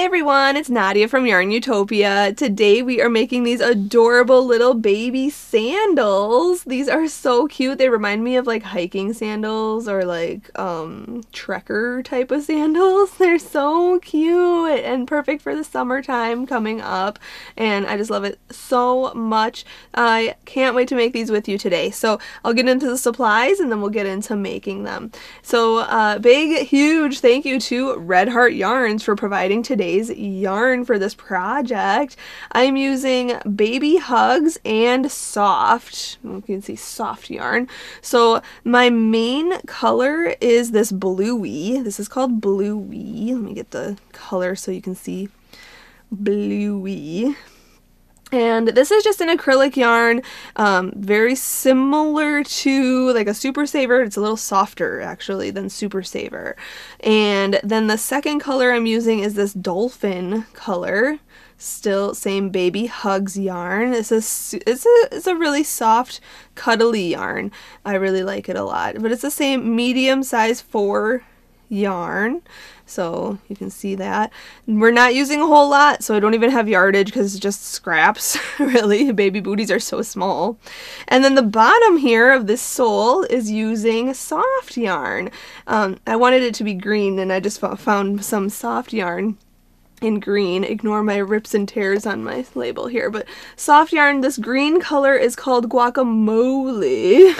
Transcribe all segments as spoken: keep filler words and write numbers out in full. Hi everyone, it's Nadia from Yarn Utopia. Today we are making these adorable little baby sandals. These are so cute. They remind me of like hiking sandals or like um, trekker type of sandals. They're so cute and perfect for the summertime coming up, and I just love it so much. I can't wait to make these with you today. So I'll get into the supplies and then we'll get into making them. So uh, big, huge thank you to Red Heart Yarns for providing today's yarn for this project. I'm using Baby Hugs and Soft. You can see soft yarn. So my main color is this Bluie. This is called Bluie. Let me get the color so you can see. Bluie. And this is just an acrylic yarn, um, very similar to like a Super Saver. It's a little softer actually than Super Saver. And then the second color I'm using is this Dolphin color. Still same Baby Hugs yarn. This is it's a it's a really soft, cuddly yarn. I really like it a lot. But it's the same medium size four yarn. So you can see that. We're not using a whole lot, so I don't even have yardage because it's just scraps, really. Baby booties are so small. And then the bottom here of this sole is using soft yarn. Um, I wanted it to be green, and I just found some soft yarn in green. Ignore my rips and tears on my label here, but soft yarn. This green color is called Guacamole.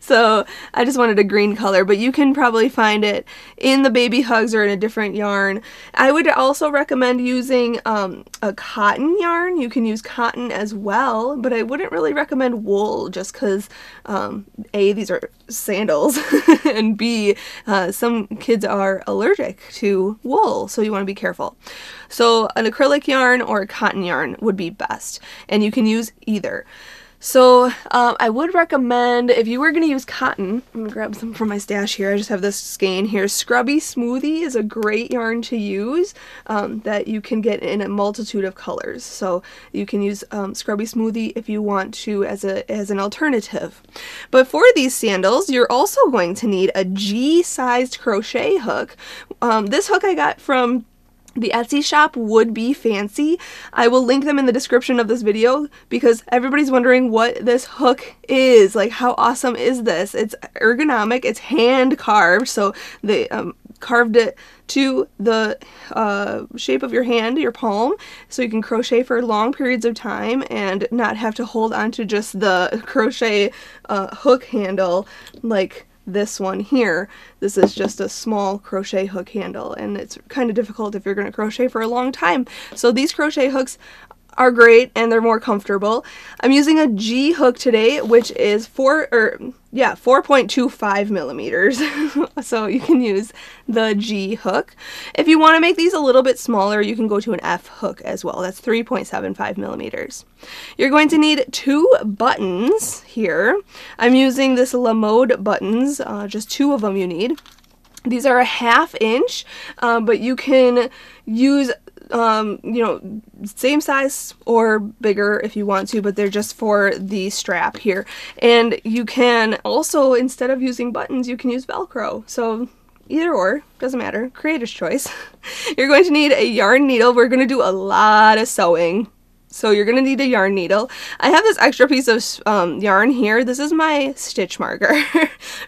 So I just wanted a green color, but you can probably find it in the Baby Hugs or in a different yarn. I would also recommend using um, a cotton yarn. You can use cotton as well, but I wouldn't really recommend wool just because um, A, these are sandals, and B, uh, some kids are allergic to wool, so you want to be careful. So an acrylic yarn or a cotton yarn would be best, and you can use either. So um, I would recommend, if you were going to use cotton, I'm going to grab some from my stash here. I just have this skein here. Scrubby Smoothie is a great yarn to use um, that you can get in a multitude of colors. So you can use um, Scrubby Smoothie if you want to as, a, as an alternative. But for these sandals, you're also going to need a G-sized crochet hook. Um, this hook I got from the Etsy shop, Would Be Fancy. I will link them in the description of this video because everybody's wondering what this hook is. Like, how awesome is this? It's ergonomic, it's hand carved, so they um, carved it to the uh, shape of your hand, your palm, so you can crochet for long periods of time and not have to hold on to just the crochet uh, hook handle like this one here. This is just a small crochet hook handle, and it's kind of difficult if you're going to crochet for a long time. So these crochet hooks are great, and they're more comfortable. I'm using a G hook today, which is four or yeah four point two five millimeters. So you can use the G hook. If you want to make these a little bit smaller, you can go to an F hook as well. That's three point seven five millimeters. You're going to need two buttons here. I'm using this La Mode buttons, uh, just two of them you need. These are a half inch, um, but you can use um, you know, same size or bigger if you want to, but they're just for the strap here. And you can also, instead of using buttons, you can use Velcro. So either or, doesn't matter, creator's choice. You're going to need a yarn needle. We're going to do a lot of sewing, so you're going to need a yarn needle. I have this extra piece of um, yarn here. This is my stitch marker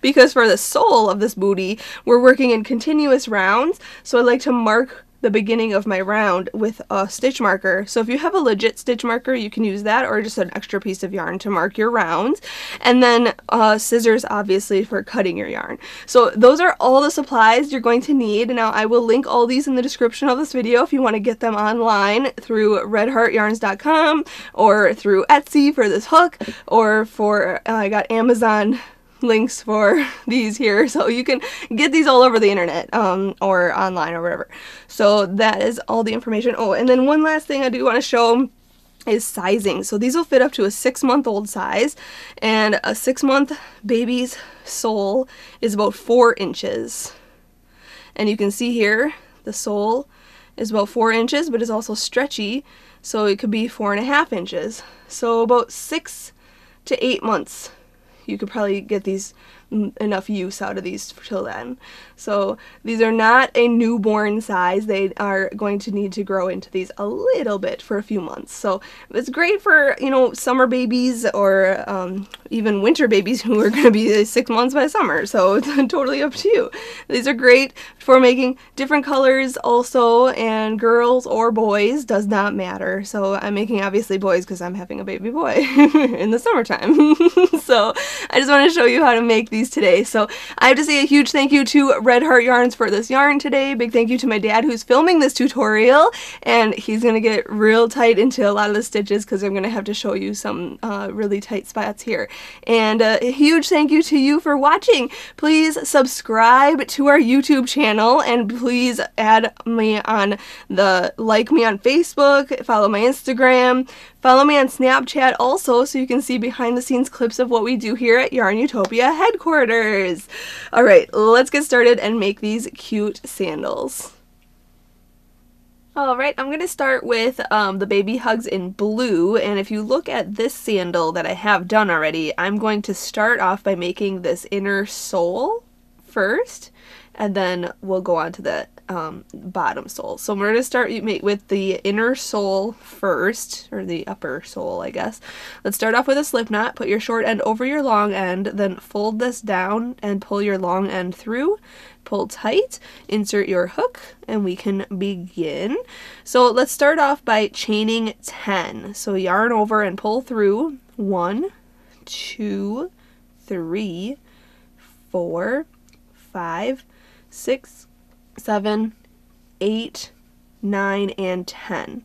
because for the sole of this bootie, we're working in continuous rounds. So I like to mark the beginning of my round with a stitch marker. So if you have a legit stitch marker, you can use that, or just an extra piece of yarn to mark your rounds. And then uh, scissors, obviously, for cutting your yarn. So those are all the supplies you're going to need. Now I will link all these in the description of this video if you want to get them online through red heart yarns dot com or through Etsy for this hook, or for uh, I got Amazon links for these here, so you can get these all over the internet um, or online or whatever. So that is all the information. Oh, and then one last thing I do want to show is sizing. So these will fit up to a six month old size, and a six month baby's sole is about four inches. And you can see here the sole is about four inches, but it's also stretchy, so it could be four and a half inches. So about six to eight months you could probably get these enough use out of these till then. So these are not a newborn size. They are going to need to grow into these a little bit for a few months. So it's great for, you know, summer babies or um, even winter babies who are going to be six months by summer. So it's totally up to you. These are great for making different colors also, and girls or boys, does not matter. So I'm making obviously boys because I'm having a baby boy in the summertime. So I just want to show you how to make these today. So I have to say a huge thank you to Red Heart Yarns for this yarn today. Big thank you to my dad who's filming this tutorial, and he's going to get real tight into a lot of the stitches because I'm going to have to show you some uh, really tight spots here. And uh, a huge thank you to you for watching. Please subscribe to our YouTube channel, and please add me on the, like me on Facebook, follow my Instagram, follow me on Snapchat also, so you can see behind the scenes clips of what we do here at Yarn Utopia headquarters. Alright, let's get started and make these cute sandals. Alright, I'm going to start with um, the Baby Hugs in blue, and if you look at this sandal that I have done already, I'm going to start off by making this inner sole first, and then we'll go on to the um, bottom sole. So we're going to start with the inner sole first, or the upper sole, I guess. Let's start off with a slip knot, put your short end over your long end, then fold this down and pull your long end through, pull tight, insert your hook, and we can begin. So let's start off by chaining ten. So yarn over and pull through, one, two, three, four, five, six, seven, eight, nine, and ten.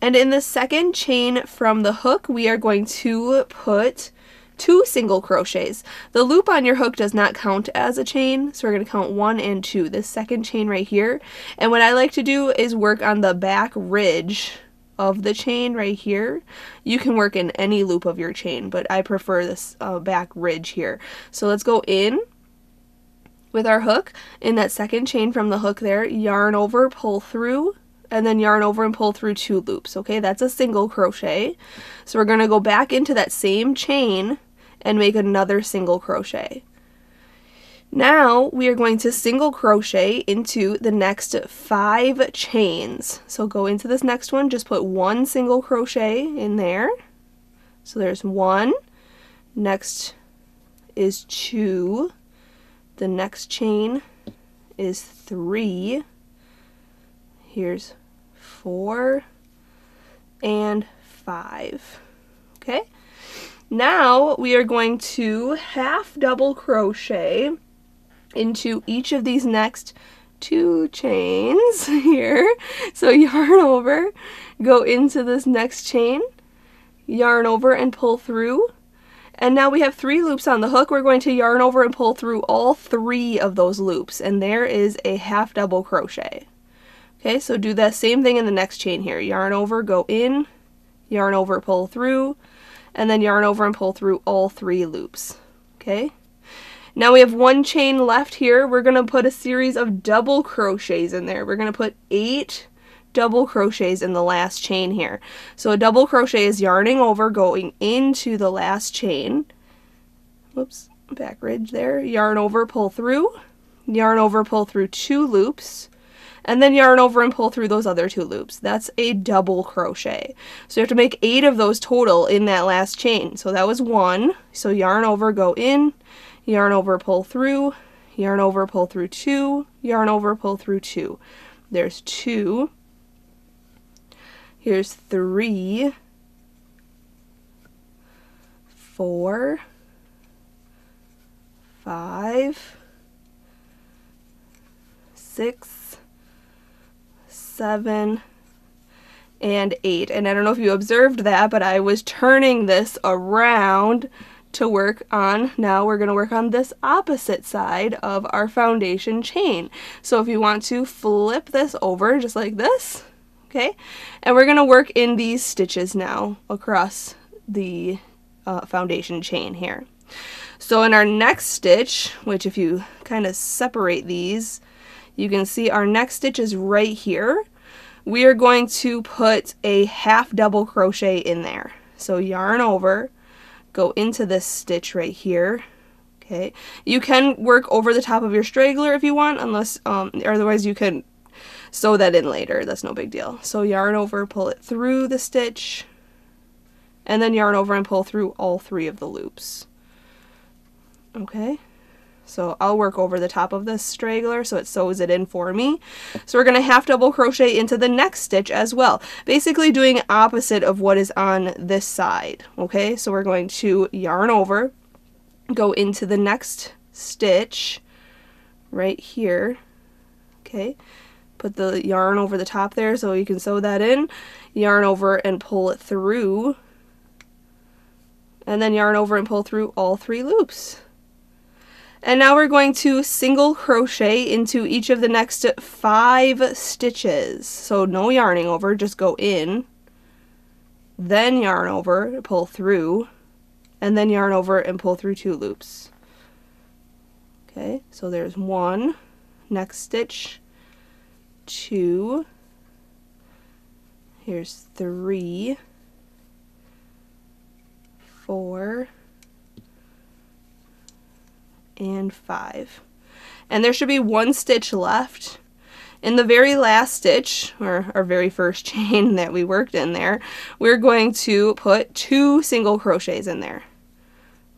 And in the second chain from the hook, we are going to put two single crochets. The loop on your hook does not count as a chain, so we're going to count one and two, this second chain right here. And what I like to do is work on the back ridge of the chain right here. You can work in any loop of your chain, but I prefer this uh, back ridge here. So let's go in with our hook, in that second chain from the hook there, yarn over, pull through, and then yarn over and pull through two loops, okay? That's a single crochet. So we're going to go back into that same chain and make another single crochet. Now we are going to single crochet into the next five chains. So go into this next one, just put one single crochet in there. So there's one, next is two, the next chain is three, here's four, and five. Okay, now we are going to half double crochet into each of these next two chains here. So yarn over, go into this next chain, yarn over and pull through. And now we have three loops on the hook. We're going to yarn over and pull through all three of those loops, and there is a half double crochet. Okay, so do that same thing in the next chain here. Yarn over, go in, yarn over, pull through, and then yarn over and pull through all three loops. Okay, now we have one chain left here. We're going to put a series of double crochets in there. We're going to put eight double crochets in the last chain here. So a double crochet is yarning over, going into the last chain, whoops, back ridge there, yarn over, pull through, yarn over, pull through two loops, and then yarn over and pull through those other two loops. That's a double crochet. So you have to make eight of those total in that last chain. So that was one. So yarn over, go in, yarn over, pull through, yarn over, pull through two, yarn over, pull through two. There's two. Here's three, four, five, six, seven, and eight. And I don't know if you observed that, but I was turning this around to work on, now we're going to work on this opposite side of our foundation chain. So if you want to flip this over just like this, okay, and we're going to work in these stitches now across the uh, foundation chain here. So in our next stitch, which if you kind of separate these, you can see our next stitch is right here. We are going to put a half double crochet in there. So yarn over, go into this stitch right here. Okay, you can work over the top of your straggler if you want, unless um, otherwise you can sew that in later. That's no big deal. So yarn over, pull it through the stitch, and then yarn over and pull through all three of the loops. Okay, so I'll work over the top of this straggler so it sews it in for me. So we're going to half double crochet into the next stitch as well, basically doing opposite of what is on this side. Okay, so we're going to yarn over, go into the next stitch right here. Okay, put the yarn over the top there so you can sew that in, yarn over and pull it through, and then yarn over and pull through all three loops. And now we're going to single crochet into each of the next five stitches. So no yarning over, just go in, then yarn over, pull through, and then yarn over and pull through two loops. Okay, so there's one, next stitch, two, here's three, four, and five. And there should be one stitch left. In the very last stitch, or our very first chain that we worked in there, we're going to put two single crochets in there.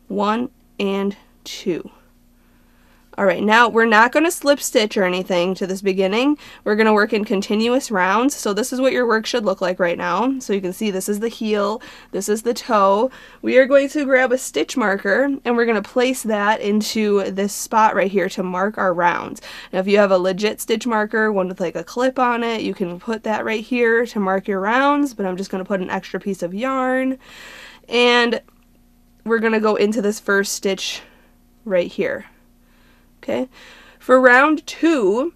One and two. Alright, now we're not going to slip stitch or anything to this beginning. We're going to work in continuous rounds. So this is what your work should look like right now. So you can see this is the heel, this is the toe. We are going to grab a stitch marker and we're going to place that into this spot right here to mark our rounds. Now if you have a legit stitch marker, one with like a clip on it, you can put that right here to mark your rounds, but I'm just going to put an extra piece of yarn. And we're going to go into this first stitch right here. Okay, for round two,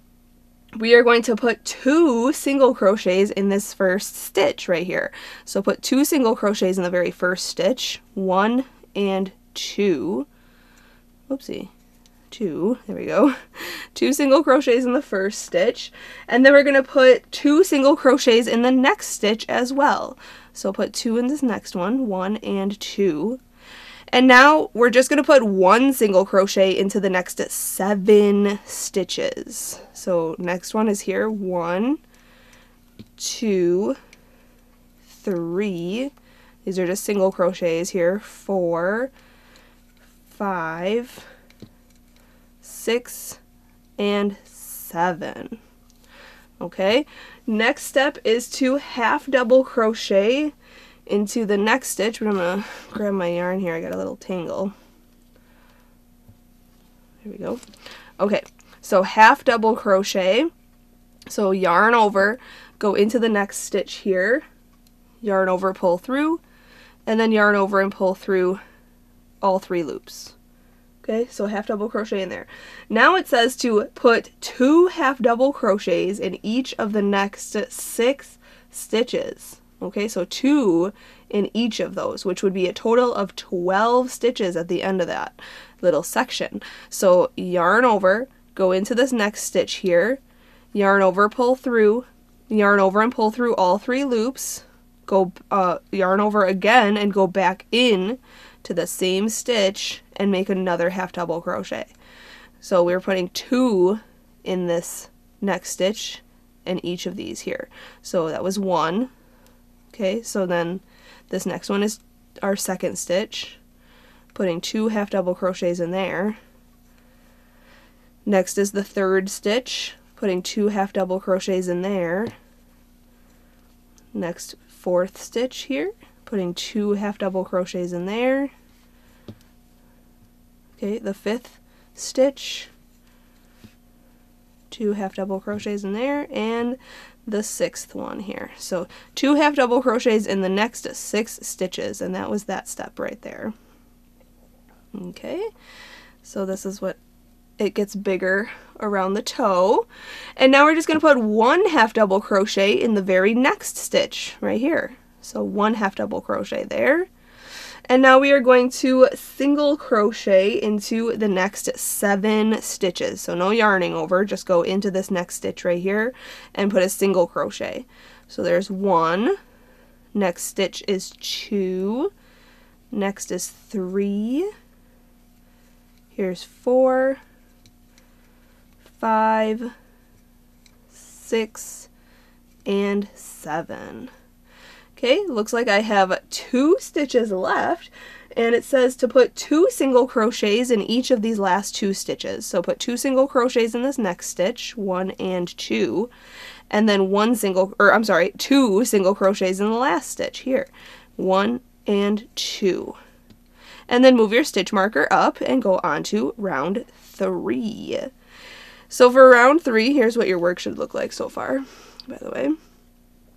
we are going to put two single crochets in this first stitch right here. So put two single crochets in the very first stitch, one and two. Oopsie, two, there we go. Two single crochets in the first stitch, and then we're going to put two single crochets in the next stitch as well. So put two in this next one, one and two. And now we're just going to put one single crochet into the next seven stitches. So next one is here, one, two, three, these are just single crochets here, four, five, six, and seven. Okay, next step is to half double crochet into the next stitch, but I'm going to grab my yarn here, I got a little tangle. There we go. Okay, so half double crochet, so yarn over, go into the next stitch here, yarn over, pull through, and then yarn over and pull through all three loops. Okay, so half double crochet in there. Now it says to put two half double crochets in each of the next six stitches. Okay, so two in each of those, which would be a total of twelve stitches at the end of that little section. So yarn over, go into this next stitch here, yarn over, pull through, yarn over and pull through all three loops, go uh, yarn over again and go back in to the same stitch and make another half double crochet. So we're putting two in this next stitch in each of these here. So that was one. Okay, so then this next one is our second stitch, putting two half double crochets in there. Next is the third stitch, putting two half double crochets in there. Next, fourth stitch here, putting two half double crochets in there. Okay, the fifth stitch, two half double crochets in there, and the sixth one here. So two half double crochets in the next six stitches, and that was that step right there. Okay, so this is what it gets bigger around the toe, and now we're just going to put one half double crochet in the very next stitch right here. So one half double crochet there, and now we are going to single crochet into the next seven stitches. So no yarning over, just go into this next stitch right here and put a single crochet. So there's one, next stitch is two, Next is three. Here's four, five, six, and seven. Okay, looks like I have two stitches left, and it says to put two single crochets in each of these last two stitches. So put two single crochets in this next stitch, one and two, and then one single, or I'm sorry, two single crochets in the last stitch here. One and two. And then move your stitch marker up and go on to round three. So for round three, here's what your work should look like so far, by the way.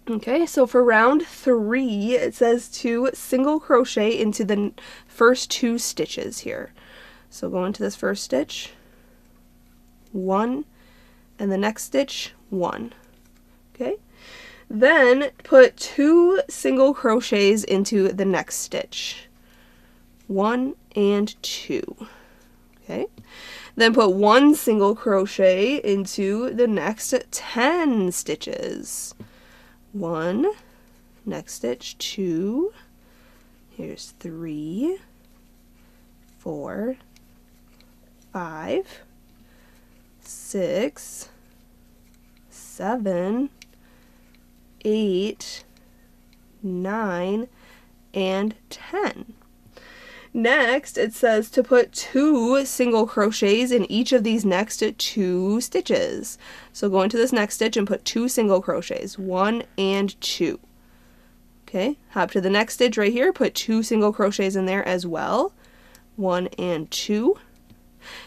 Okay, so for round three, it says to single crochet into the first two stitches here. So go into this first stitch, one, and the next stitch, one. Okay, then put two single crochets into the next stitch. One and two. Okay, then put one single crochet into the next ten stitches. One, next stitch, two, here's three, four, five, six, seven, eight, nine, and ten. Next, it says to put two single crochets in each of these next two stitches. So go into this next stitch and put two single crochets, one and two. Okay, hop to the next stitch right here, put two single crochets in there as well, one and two.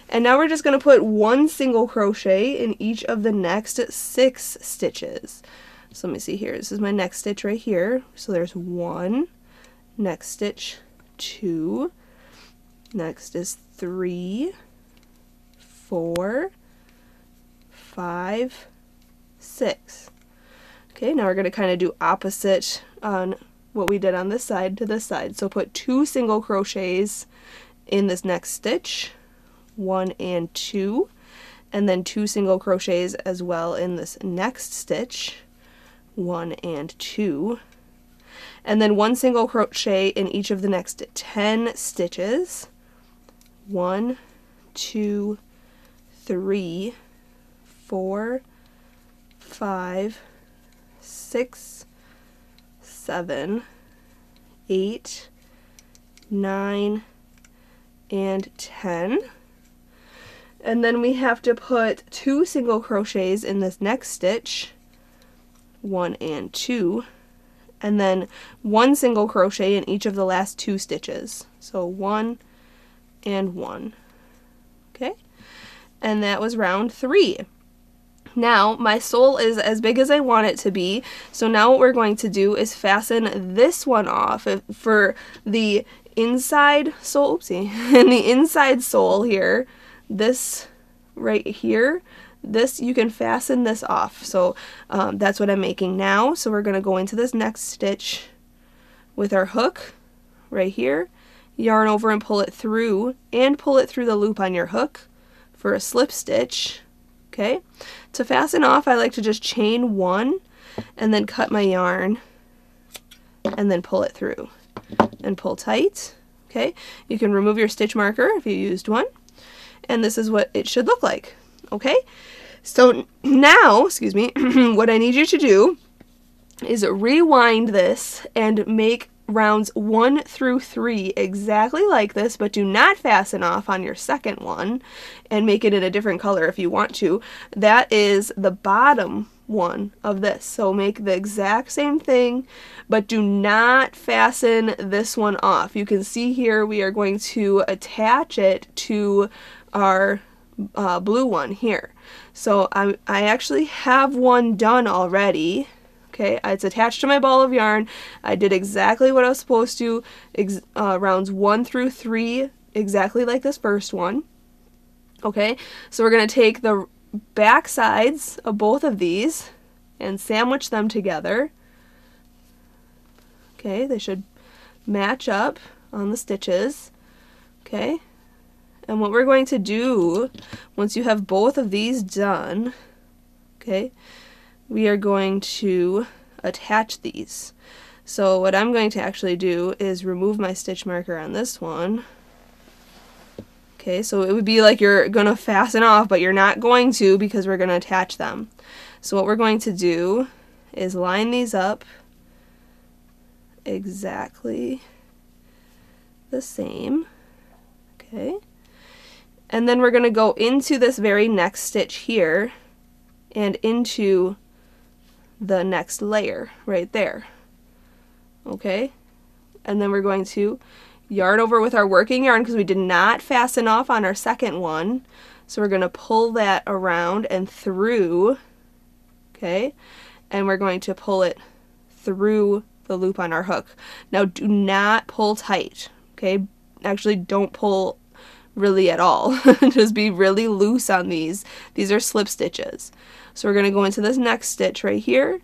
And now we're just going to put one single crochet in each of the next six stitches. So let me see here, this is my next stitch right here. So there's one, next stitch, two, next is three, four, five, six. Okay, now we're going to kind of do opposite on what we did on this side to this side. So put two single crochets in this next stitch, one and two, and then two single crochets as well in this next stitch, one and two. And then one single crochet in each of the next ten stitches. One, two, three, four, five, six, seven, eight, nine, and ten. And then we have to put two single crochets in this next stitch, one and two. And then one single crochet in each of the last two stitches. So one and one. Okay, and that was round three. Now my sole is as big as I want it to be, so now what we're going to do is fasten this one off for the inside sole, oopsie, and the inside sole here, this right here. This, you can fasten this off, so um, that's what I'm making now. So we're going to go into this next stitch with our hook right here, yarn over and pull it through, and pull it through the loop on your hook for a slip stitch. Okay, to fasten off I like to just chain one and then cut my yarn and then pull it through and pull tight. Okay, you can remove your stitch marker if you used one, and this is what it should look like. Okay, so now, excuse me, what I need you to do is rewind this and make rounds one through three exactly like this, but do not fasten off on your second one, and make it in a different color if you want to. That is the bottom one of this. So make the exact same thing, but do not fasten this one off. You can see here we are going to attach it to our Uh, blue one here. So I, I actually have one done already. Okay, it's attached to my ball of yarn. I did exactly what I was supposed to, ex uh, rounds one through three, exactly like this first one. Okay, so we're going to take the back sides of both of these and sandwich them together. Okay, they should match up on the stitches. Okay. And what we're going to do, once you have both of these done, okay, we are going to attach these. So what I'm going to actually do is remove my stitch marker on this one. Okay, so it would be like you're going to fasten off, but you're not going to because we're going to attach them. So what we're going to do is line these up exactly the same. Okay, and then we're going to go into this very next stitch here and into the next layer right there. Okay, and then we're going to yarn over with our working yarn because we did not fasten off on our second one. So we're going to pull that around and through, okay, and we're going to pull it through the loop on our hook. Now do not pull tight, okay, actually don't pull really at all. Just be really loose on these. These are slip stitches. So we're going to go into this next stitch right here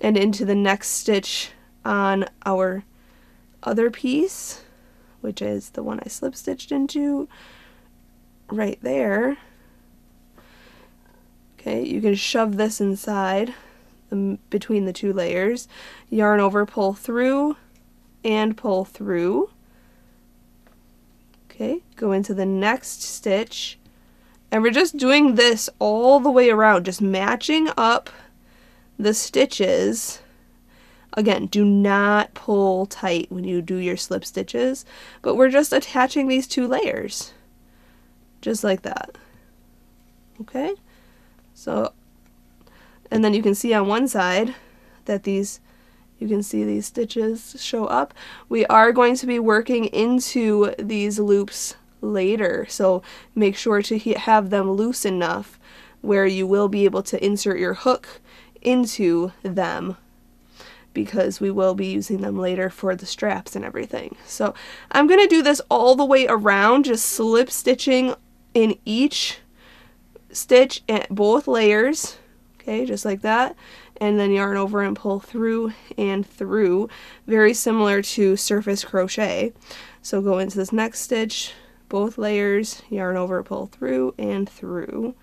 and into the next stitch on our other piece, which is the one I slip stitched into right there. Okay, you can shove this inside the, between the two layers, yarn over, pull through, and pull through. Okay, go into the next stitch, and we're just doing this all the way around, just matching up the stitches. Again, do not pull tight when you do your slip stitches, but we're just attaching these two layers, just like that. Okay? So, and then you can see on one side that these, you can see these stitches show up. We are going to be working into these loops later, so make sure to have them loose enough where you will be able to insert your hook into them, because we will be using them later for the straps and everything. So I'm going to do this all the way around, just slip stitching in each stitch at both layers, okay, just like that, and then yarn over and pull through and through, very similar to surface crochet. So go into this next stitch, both layers, yarn over, pull through and through.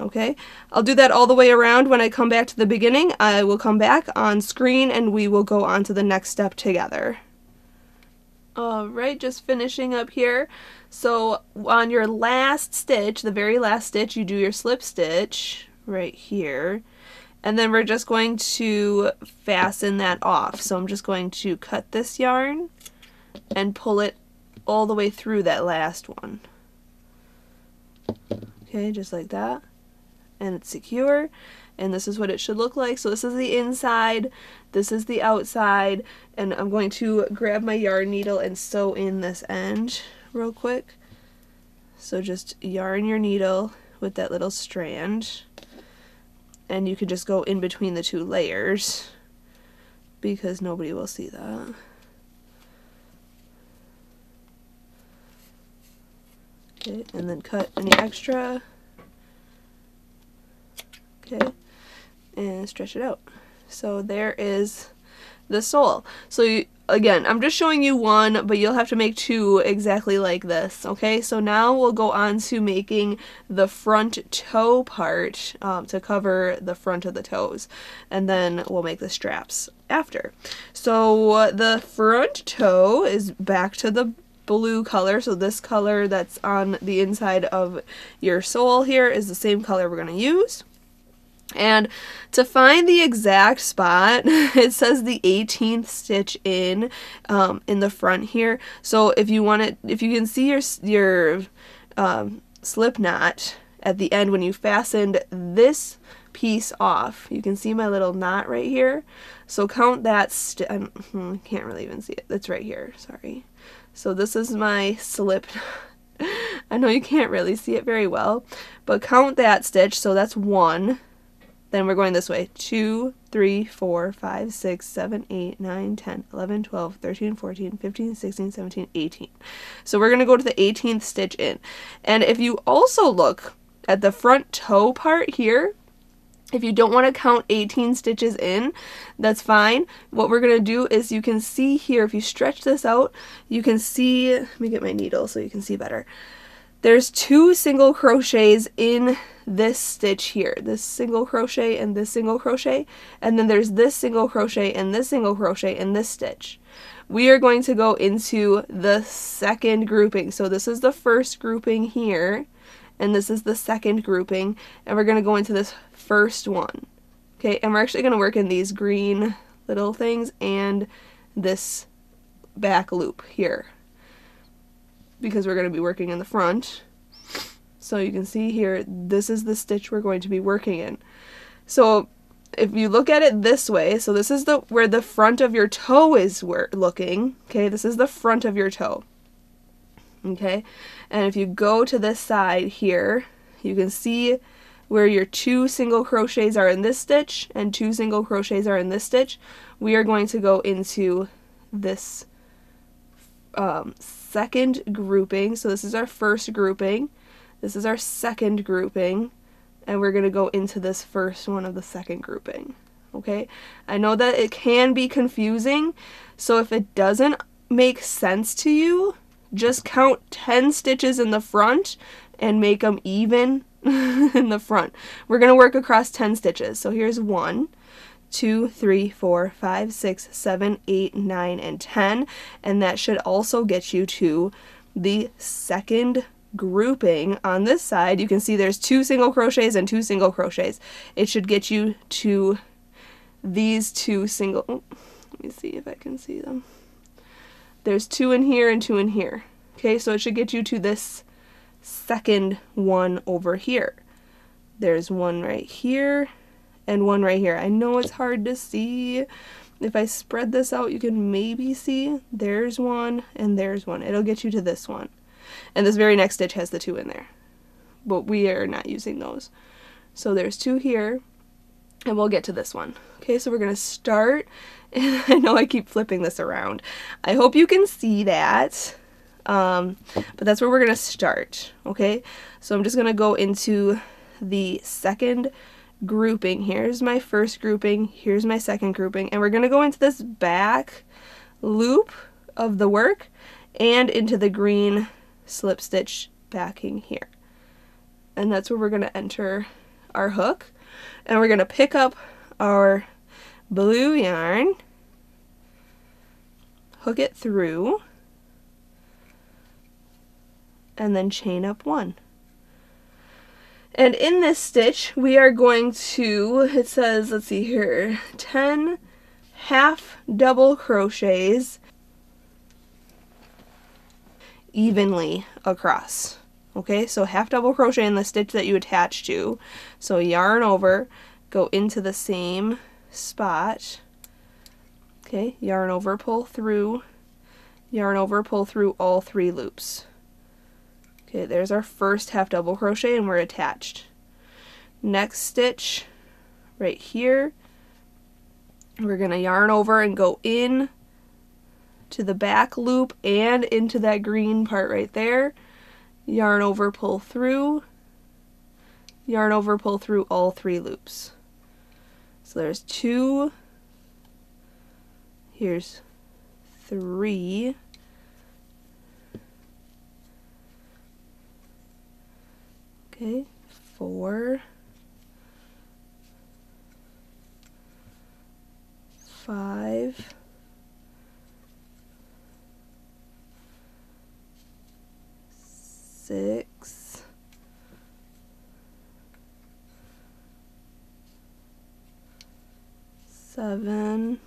Okay, I'll do that all the way around. When I come back to the beginning, I will come back on screen and we will go on to the next step together. Alright, just finishing up here. So on your last stitch, the very last stitch, you do your slip stitch right here. And then we're just going to fasten that off. So I'm just going to cut this yarn and pull it all the way through that last one. Okay, just like that. And it's secure, and this is what it should look like. So this is the inside, this is the outside, and I'm going to grab my yarn needle and sew in this end real quick. So just yarn your needle with that little strand, and you can just go in between the two layers because nobody will see that. Okay, and then cut any extra. Okay, and stretch it out. So there is the sole. So you, again, I'm just showing you one, but you'll have to make two exactly like this. Okay, so now we'll go on to making the front toe part um, to cover the front of the toes, and then we'll make the straps after. So uh, the front toe is back to the blue color, so this color that's on the inside of your sole here is the same color we're going to use. And to find the exact spot, it says the eighteenth stitch in um, in the front here. So if you want it, if you can see your your um, slip knot at the end when you fastened this piece off, you can see my little knot right here. So count that. St I can't really even see it. It's right here. Sorry. So this is my slip knot. I know you can't really see it very well, but count that stitch. So that's one. Then we're going this way, two, three, four, five, six, seven, eight, nine, ten, eleven, twelve, thirteen, fourteen, fifteen, sixteen, seventeen, eighteen. So we're going to go to the eighteenth stitch in. And if you also look at the front toe part here, if you don't want to count eighteen stitches in, that's fine. What we're going to do is you can see here, if you stretch this out, you can see, let me get my needle so you can see better. There's two single crochets in this stitch here, this single crochet and this single crochet, and then there's this single crochet and this single crochet in this stitch. We are going to go into the second grouping. So this is the first grouping here, and this is the second grouping, and we're going to go into this first one. Okay, and we're actually going to work in these green little things and this back loop here, because we're going to be working in the front. So you can see here, this is the stitch we're going to be working in. So if you look at it this way, so this is the where the front of your toe is where, looking. Okay, this is the front of your toe. Okay, and if you go to this side here, you can see where your two single crochets are in this stitch and two single crochets are in this stitch. We are going to go into this um, second grouping. So this is our first grouping. This is our second grouping, and we're going to go into this first one of the second grouping. Okay, I know that it can be confusing, so if it doesn't make sense to you, just count ten stitches in the front and make them even in the front. We're going to work across ten stitches. So here's one, two, three, four, five, six, seven, eight, nine, and ten, and that should also get you to the second grouping. On this side, you can see there's two single crochets and two single crochets. It should get you to these two single, oh, let me see if I can see them. There's two in here and two in here. Okay, so it should get you to this second one over here. There's one right here and one right here. I know it's hard to see. If I spread this out, you can maybe see there's one and there's one. It'll get you to this one. And this very next stitch has the two in there, but we are not using those. So there's two here, and we'll get to this one. Okay, so we're going to start, and I know I keep flipping this around. I hope you can see that, um, but that's where we're going to start, okay? So I'm just going to go into the second grouping. Here's my first grouping, here's my second grouping, and we're going to go into this back loop of the work and into the green slip stitch backing here, and that's where we're going to enter our hook, and we're going to pick up our blue yarn, hook it through, and then chain up one. And in this stitch we are going to, it says, let's see here, ten half double crochets evenly across. Okay, so half double crochet in the stitch that you attach to, so yarn over, go into the same spot, okay, yarn over, pull through, yarn over, pull through all three loops. Okay, there's our first half double crochet and we're attached. Next stitch right here, we're gonna yarn over and go in to the back loop and into that green part right there, yarn over, pull through, yarn over, pull through all three loops. So there's two, here's three, okay, four, five, six, seven,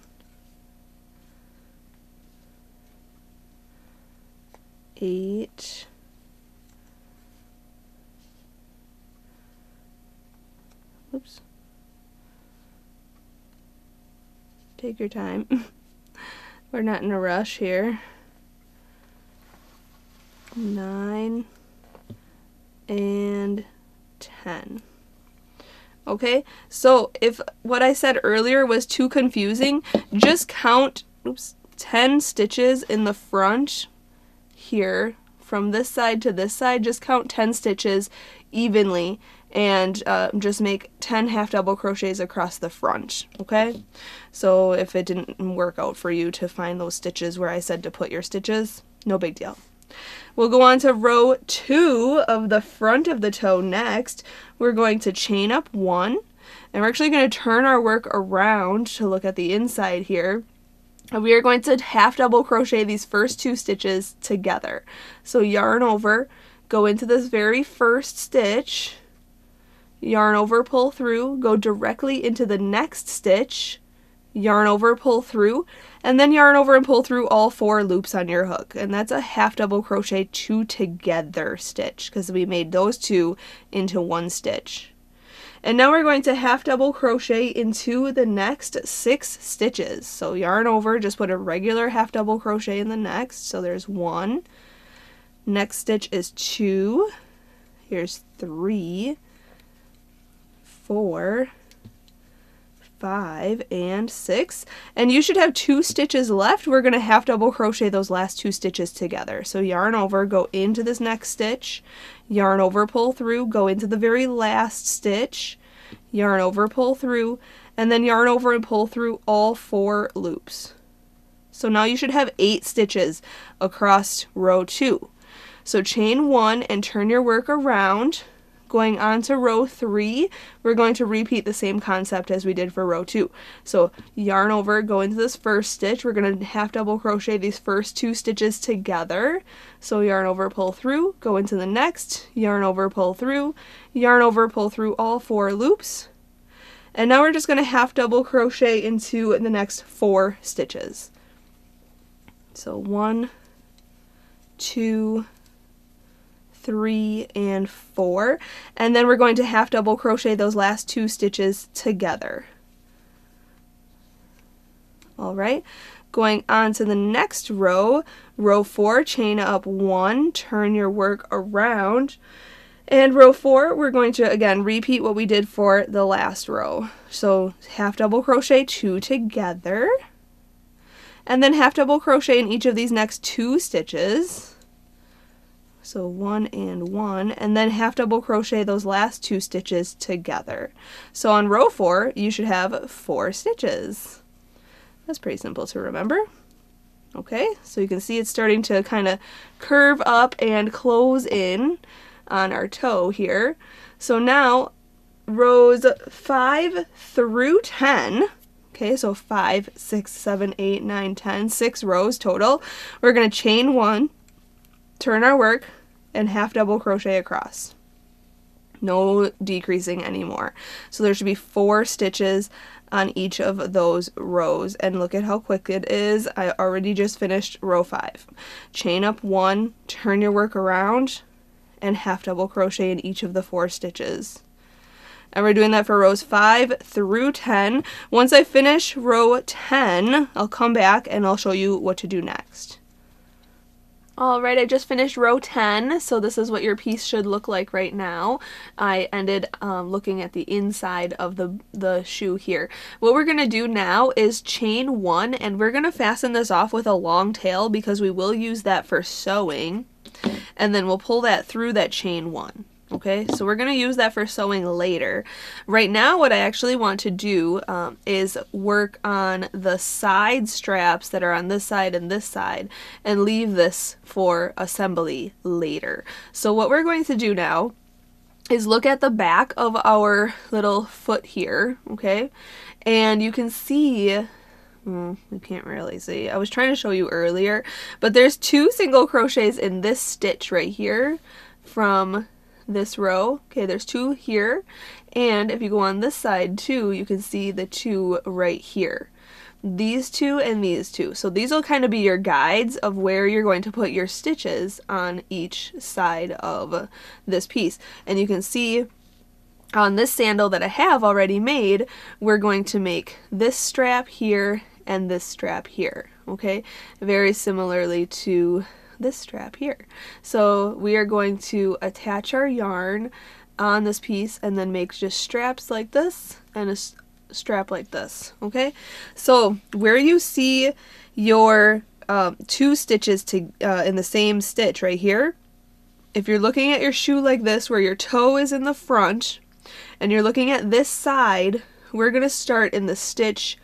eight, oops, take your time, we're not in a rush here, nine, and ten. Okay, so if what I said earlier was too confusing, just count oops, ten stitches in the front here, from this side to this side, just count ten stitches evenly and uh, just make ten half double crochets across the front. Okay, so if it didn't work out for you to find those stitches where I said to put your stitches, no big deal. We'll go on to row two of the front of the toe next. We're going to chain up one, and we're actually going to turn our work around to look at the inside here. And we are going to half double crochet these first two stitches together. So yarn over, go into this very first stitch, yarn over, pull through, go directly into the next stitch, yarn over, pull through, and then yarn over and pull through all four loops on your hook. And that's a half double crochet two together stitch, because we made those two into one stitch. And now we're going to half double crochet into the next six stitches. So yarn over, just put a regular half double crochet in the next. So there's one. Next stitch is two. Here's three, four, five, and six. And you should have two stitches left. We're going to half double crochet those last two stitches together. So yarn over, go into this next stitch, yarn over, pull through, go into the very last stitch, yarn over, pull through, and then yarn over and pull through all four loops. So now you should have eight stitches across row two. So chain one and turn your work around. Going on to row three, we're going to repeat the same concept as we did for row two. So yarn over, go into this first stitch. We're going to half double crochet these first two stitches together. So yarn over, pull through, go into the next, yarn over, pull through, yarn over, pull through all four loops. And now we're just going to half double crochet into the next four stitches. So one, two, three, and four, and then we're going to half double crochet those last two stitches together. All right, going on to the next row, row four, chain up one, turn your work around, and row four, we're going to again repeat what we did for the last row. So half double crochet two together, and then half double crochet in each of these next two stitches. So one and one, and then half double crochet those last two stitches together. So on row four, you should have four stitches. That's pretty simple to remember. Okay, so you can see it's starting to kind of curve up and close in on our toe here. So now rows five through ten. Okay, so five, six, seven, eight, nine, ten, six rows total. We're going to chain one, turn our work, and half double crochet across. No decreasing anymore. So there should be four stitches on each of those rows. And look at how quick it is. I already just finished row five. Chain up one, turn your work around, and half double crochet in each of the four stitches. And we're doing that for rows five through ten. Once I finish row ten, I'll come back and I'll show you what to do next. Alright, I just finished row ten, so this is what your piece should look like right now. I ended um, looking at the inside of the, the shoe here. What we're going to do now is chain one, and we're going to fasten this off with a long tail because we will use that for sewing, and then we'll pull that through that chain one. Okay, so we're going to use that for sewing later. Right now what I actually want to do um, is work on the side straps that are on this side and this side and leave this for assembly later. So what we're going to do now is look at the back of our little foot here, okay, and you can see... Mm, you can't really see. I was trying to show you earlier, but there's two single crochets in this stitch right here from... this row. Okay, there's two here, and if you go on this side too, you can see the two right here. These two and these two. So these will kind of be your guides of where you're going to put your stitches on each side of this piece. And you can see on this sandal that I have already made, we're going to make this strap here and this strap here. Okay, very similarly to this strap here. So we are going to attach our yarn on this piece and then make just straps like this and a s strap like this. Okay, so where you see your um, two stitches to uh, in the same stitch right here, if you're looking at your shoe like this where your toe is in the front and you're looking at this side, we're going to start in the stitch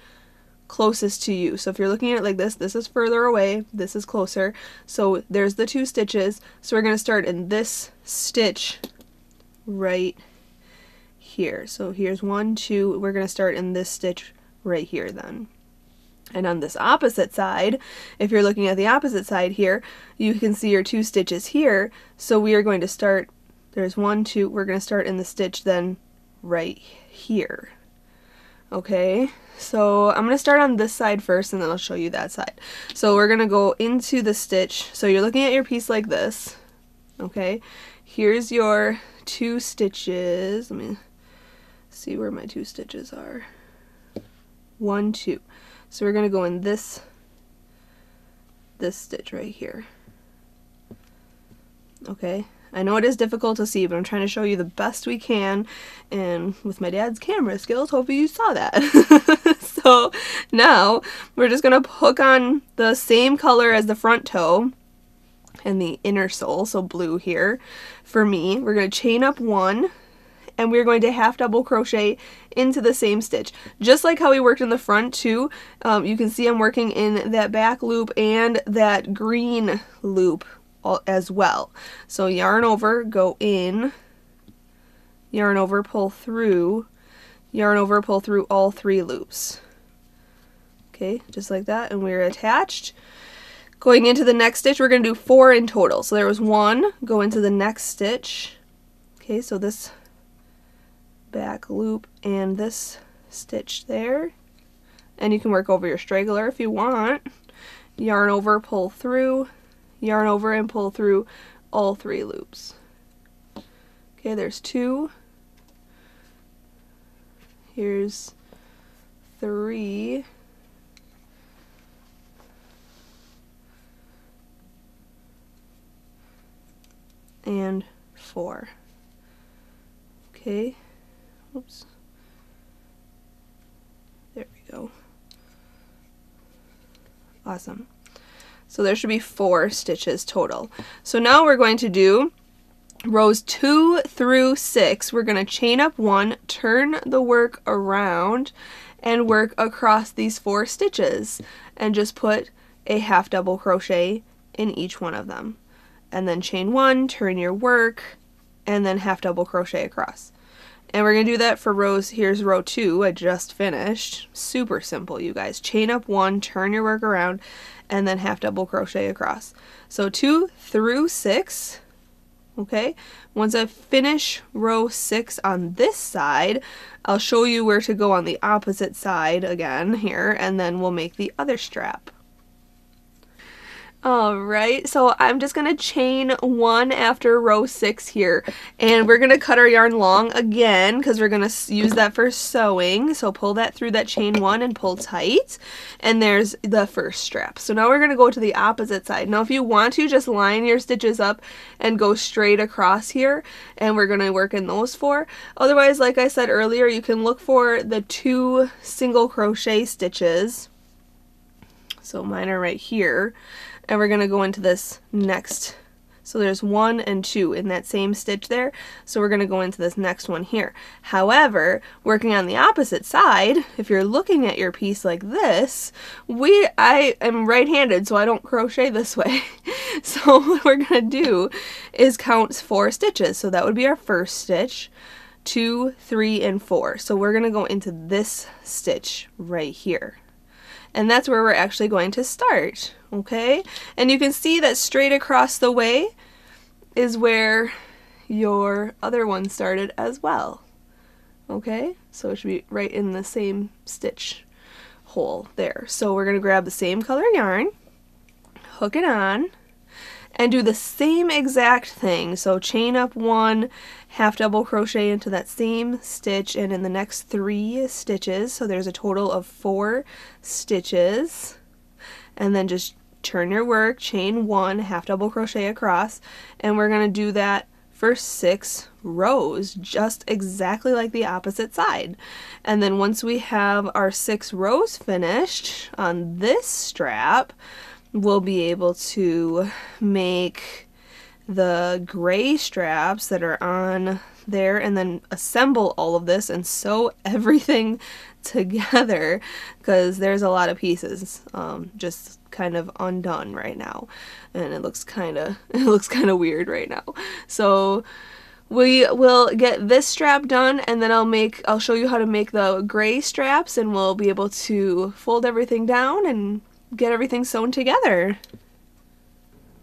closest to you. So if you're looking at it like this, this is further away, this is closer. So there's the two stitches. So we're going to start in this stitch right here. So here's one, two, we're going to start in this stitch right here then. And on this opposite side, if you're looking at the opposite side here, you can see your two stitches here. So we are going to start, there's one, two, we're going to start in the stitch then right here. Okay, so I'm going to start on this side first and then I'll show you that side. So we're going to go into the stitch. So you're looking at your piece like this. Okay, here's your two stitches. Let me see where my two stitches are. One, two. So we're going to go in this, this stitch right here. Okay, I know it is difficult to see, but I'm trying to show you the best we can, and with my dad's camera skills, hopefully you saw that. So now we're just going to hook on the same color as the front toe and the inner sole, so blue here for me. We're going to chain up one, and we're going to half double crochet into the same stitch. Just like how we worked in the front too, um, you can see I'm working in that back loop and that green loop all, as well. So yarn over, go in, yarn over, pull through, yarn over, pull through all three loops. Okay, just like that, and we're attached. Going into the next stitch, we're going to do four in total. So there was one, go into the next stitch. Okay, so this back loop and this stitch there, and you can work over your straggler if you want. Yarn over, pull through, yarn over, and pull through all three loops. Okay, there's two, here's three, and four. Okay. Oops. There we go. Awesome. So there should be four stitches total. So now we're going to do rows two through six. We're going to chain up one, turn the work around, and work across these four stitches, and just put a half double crochet in each one of them. And then chain one, turn your work, and then half double crochet across. And we're going to do that for rows, here's row two, I just finished. Super simple, you guys. Chain up one, turn your work around, and then half double crochet across. So two through six, okay? Once I finish row six on this side, I'll show you where to go on the opposite side again here, and then we'll make the other strap. Alright, so I'm just going to chain one after row six here, and we're going to cut our yarn long again because we're going to use that for sewing. So pull that through that chain one and pull tight, and there's the first strap. So now we're going to go to the opposite side. Now if you want to, just line your stitches up and go straight across here, and we're going to work in those four. Otherwise, like I said earlier, you can look for the two single crochet stitches. So mine are right here. And we're going to go into this next. So there's one and two in that same stitch there. So we're going to go into this next one here. However, working on the opposite side, if you're looking at your piece like this, we I am right-handed, so I don't crochet this way. So what we're going to do is count four stitches. So that would be our first stitch, two, three, and four. So we're going to go into this stitch right here. And that's where we're actually going to start, okay? And you can see that straight across the way is where your other one started as well, okay? So it should be right in the same stitch hole there. So we're going to grab the same color yarn, hook it on, and do the same exact thing. So chain up one, half double crochet into that same stitch, and in the next three stitches, so there's a total of four stitches, and then just turn your work, chain one, half double crochet across, and we're going to do that for six rows, just exactly like the opposite side. And then once we have our six rows finished on this strap, we'll be able to make the gray straps that are on there and then assemble all of this and sew everything together, because there's a lot of pieces um, just kind of undone right now, and it looks kind of it looks kind of weird right now. So we will get this strap done, and then I'll make I'll show you how to make the gray straps, and we'll be able to fold everything down and get everything sewn together.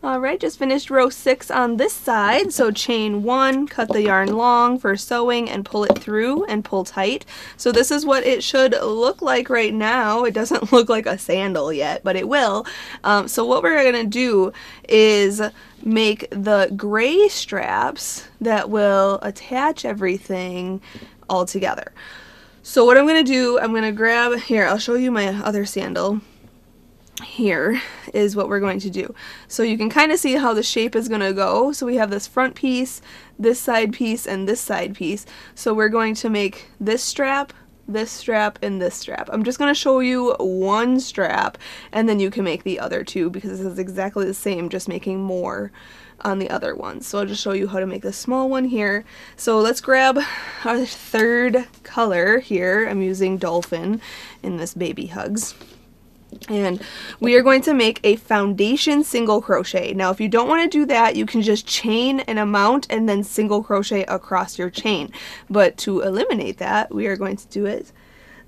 Alright, just finished row six on this side. So chain one, cut the yarn long for sewing and pull it through and pull tight. So this is what it should look like right now. It doesn't look like a sandal yet, but it will. Um, so what we're going to do is make the gray straps that will attach everything all together. So what I'm going to do, I'm going to grab, here, I'll show you my other sandal. Here is what we're going to do. So you can kind of see how the shape is going to go. So we have this front piece, this side piece, and this side piece. So we're going to make this strap, this strap, and this strap. I'm just going to show you one strap, and then you can make the other two, because this is exactly the same, just making more on the other one. So I'll just show you how to make this small one here. So let's grab our third color here. I'm using Dolphin in this Baby Hugs. And we are going to make a foundation single crochet. Now if you don't want to do that, you can just chain an amount and then single crochet across your chain. But to eliminate that, we are going to do it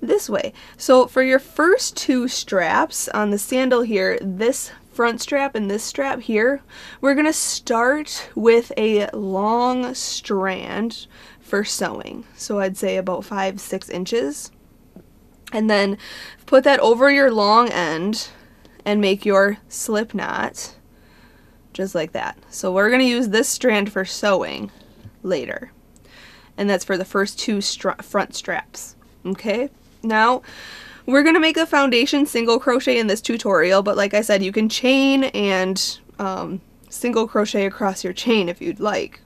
this way. So for your first two straps on the sandal here, this front strap and this strap here, we're going to start with a long strand for sewing. So I'd say about five, six inches. And then put that over your long end and make your slip knot just like that. So we're going to use this strand for sewing later, and that's for the first two stra- front straps. Okay, now we're going to make a foundation single crochet in this tutorial, but like I said, you can chain and um, single crochet across your chain if you'd like.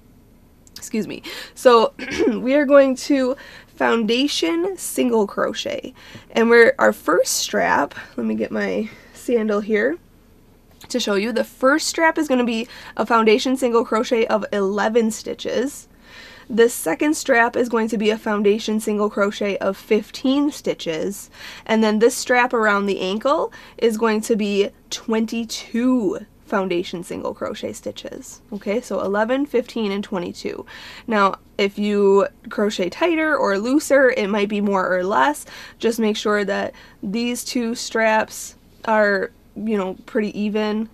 Excuse me. So we are going to foundation single crochet, and we're our first strap, let me get my sandal here to show you, the first strap is going to be a foundation single crochet of eleven stitches. The second strap is going to be a foundation single crochet of fifteen stitches, and then this strap around the ankle is going to be twenty-two foundation single crochet stitches. Okay, so eleven, fifteen, and twenty-two. Now if you crochet tighter or looser, it might be more or less. Just make sure that these two straps are, you know, pretty even.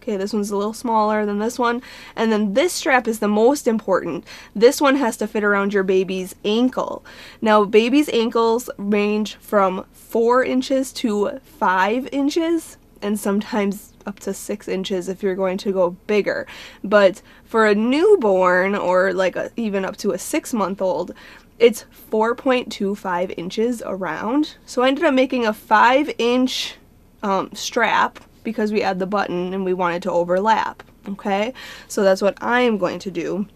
Okay, this one's a little smaller than this one, and then this strap is the most important. This one has to fit around your baby's ankle. Now baby's ankles range from four inches to five inches and sometimes up to six inches if you're going to go bigger. But for a newborn or like a, even up to a six month old, it's four point two five inches around. So I ended up making a five inch um, strap because we add the button and we wanted to overlap. Okay, so that's what I am going to do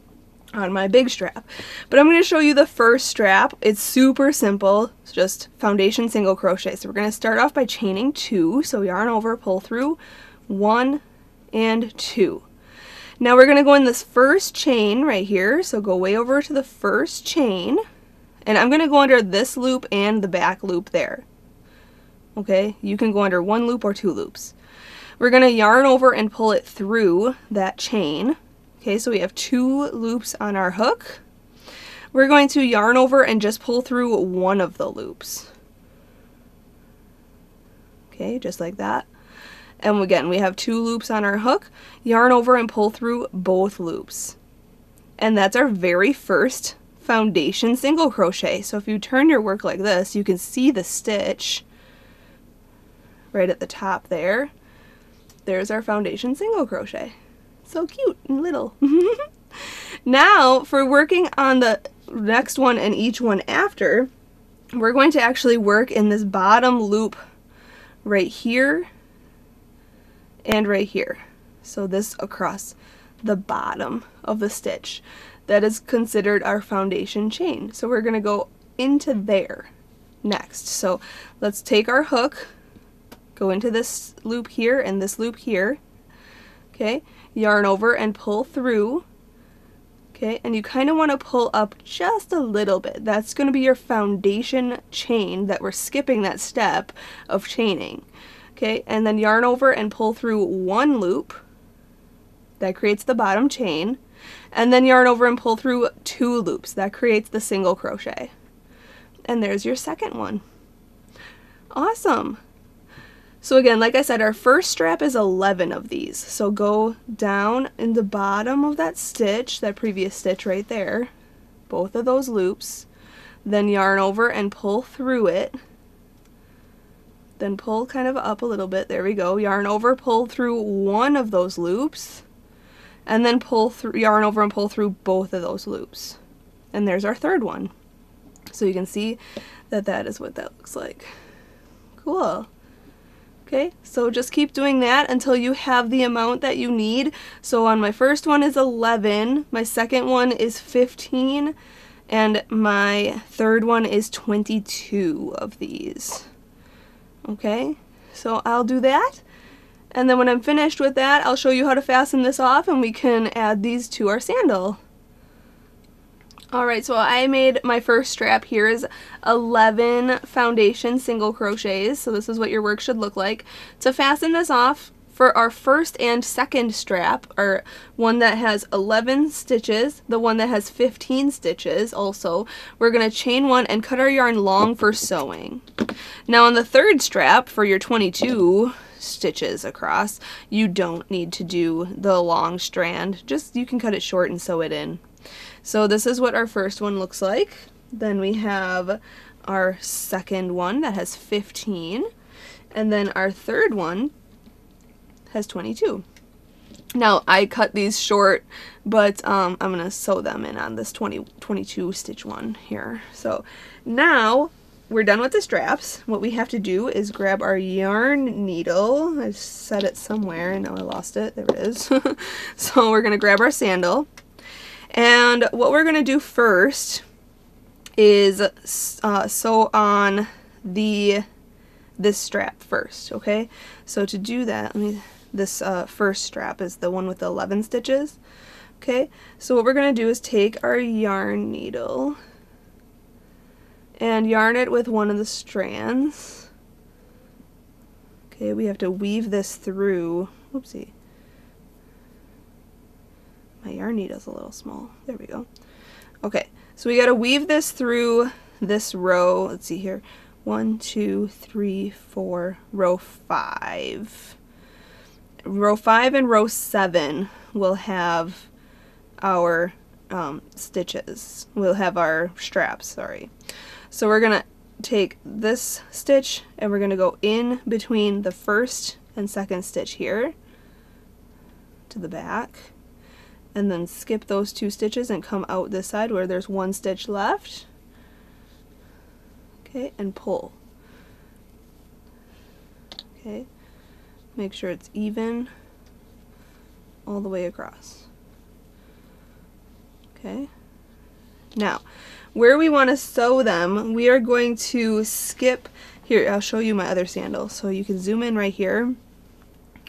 on my big strap. But I'm going to show you the first strap. It's super simple. It's just foundation single crochet. So we're going to start off by chaining two. So yarn over, pull through, one and two. Now we're going to go in this first chain right here, so go way over to the first chain, and I'm going to go under this loop and the back loop there. Okay, you can go under one loop or two loops. We're going to yarn over and pull it through that chain. Okay, so we have two loops on our hook. We're going to yarn over and just pull through one of the loops. Okay, just like that. And again, we have two loops on our hook, yarn over and pull through both loops. And that's our very first foundation single crochet. So if you turn your work like this, you can see the stitch right at the top there. There's our foundation single crochet. So cute and little. Now, for working on the next one and each one after, we're going to actually work in this bottom loop right here and right here. So this across the bottom of the stitch. That is considered our foundation chain. So we're going to go into there next. So let's take our hook, go into this loop here and this loop here. Okay, yarn over and pull through. Okay, and you kind of want to pull up just a little bit. That's going to be your foundation chain that we're skipping that step of chaining. Okay, and then yarn over and pull through one loop. That creates the bottom chain. And then yarn over and pull through two loops. That creates the single crochet. And there's your second one. Awesome! So again, like I said, our first strap is eleven of these. So go down in the bottom of that stitch, that previous stitch right there, both of those loops, then yarn over and pull through it, then pull kind of up a little bit, there we go, yarn over, pull through one of those loops, and then pull through, yarn over and pull through both of those loops. And there's our third one. So you can see that that is what that looks like. Cool. Okay, so just keep doing that until you have the amount that you need. So on my first one is eleven, my second one is fifteen, and my third one is twenty-two of these. Okay, so I'll do that, and then when I'm finished with that, I'll show you how to fasten this off and we can add these to our sandal. Alright, so I made my first strap. Here is eleven foundation single crochets, so this is what your work should look like. To fasten this off for our first and second strap, our one that has eleven stitches, the one that has fifteen stitches also, we're going to chain one and cut our yarn long for sewing. Now on the third strap, for your twenty-two stitches across, you don't need to do the long strand, just you can cut it short and sew it in. So this is what our first one looks like. Then we have our second one that has fifteen, and then our third one has twenty-two. Now I cut these short, but um, I'm gonna sew them in on this twenty, twenty-two stitch one here. So now we're done with the straps. What we have to do is grab our yarn needle. I set it somewhere and now I lost it, there it is. So we're gonna grab our sandal. And what we're going to do first is uh, sew on the this strap first, okay? So to do that, let me, this uh, first strap is the one with the eleven stitches, okay? So what we're going to do is take our yarn needle and yarn it with one of the strands. Okay, we have to weave this through, whoopsie. My yarn needle's a little small. There we go. Okay, so we got to weave this through this row. Let's see here. One, two, three, four, row five. Row five and row seven will have our um, stitches. We'll have our straps, sorry. So we're going to take this stitch and we're going to go in between the first and second stitch here to the back, and then skip those two stitches and come out this side where there's one stitch left. Okay, and pull. Okay, make sure it's even all the way across. Okay, now where we want to sew them, we are going to skip here. I'll show you my other sandal so you can zoom in right here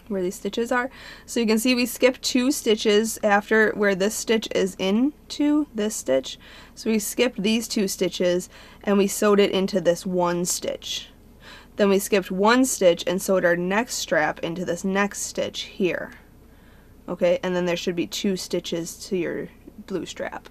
where these stitches are. So you can see we skip two stitches after where this stitch is into this stitch. So we skipped these two stitches and we sewed it into this one stitch. Then we skipped one stitch and sewed our next strap into this next stitch here. Okay, and then there should be two stitches to your blue strap.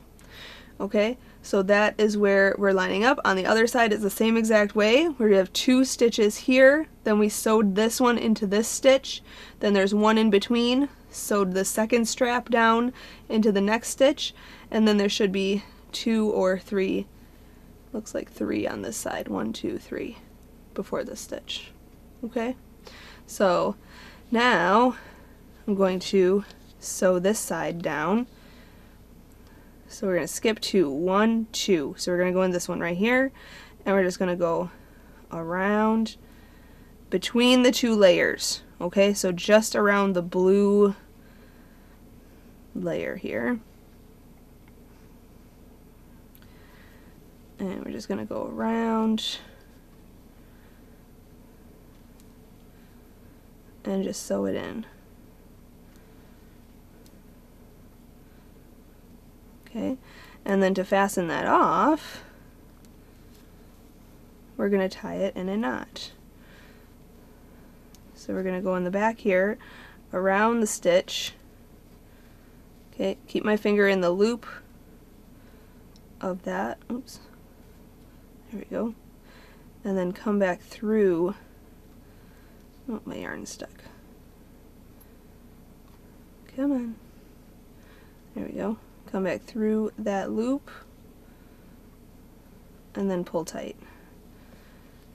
Okay, so that is where we're lining up. On the other side is the same exact way. We have two stitches here, then we sewed this one into this stitch, then there's one in between, sewed the second strap down into the next stitch, and then there should be two or three, looks like three on this side, one, two, three, before this stitch. Okay, so now I'm going to sew this side down. So we're going to skip two, one, two. So we're going to go in this one right here, and we're just going to go around between the two layers, okay? So just around the blue layer here. And we're just going to go around and just sew it in. And then to fasten that off, we're going to tie it in a knot. So we're going to go in the back here, around the stitch. Okay, keep my finger in the loop of that. Oops. There we go. And then come back through. Oh, my yarn's stuck. Come on. There we go. Come back through that loop and then pull tight.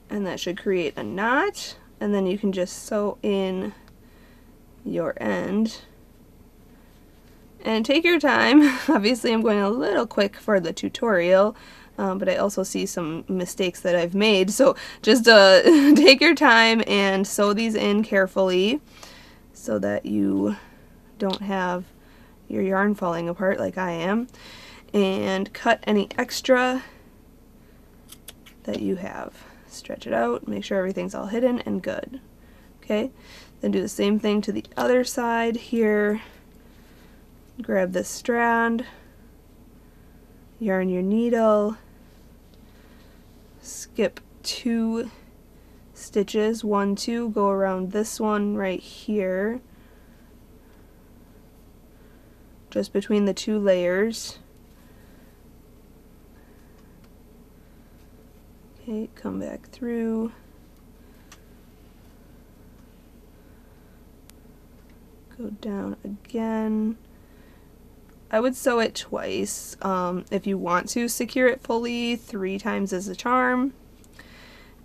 And that should create a knot, and then you can just sew in your end. And take your time. Obviously I'm going a little quick for the tutorial, um, but I also see some mistakes that I've made, so just uh, take your time and sew these in carefully so that you don't have your yarn falling apart like I am, and cut any extra that you have. Stretch it out, make sure everything's all hidden and good. Okay, then do the same thing to the other side here. Grab this strand, yarn your needle, skip two stitches, one, two, go around this one right here, just between the two layers. Okay, come back through, go down again. I would sew it twice. Um, if you want to secure it fully, three times as a charm,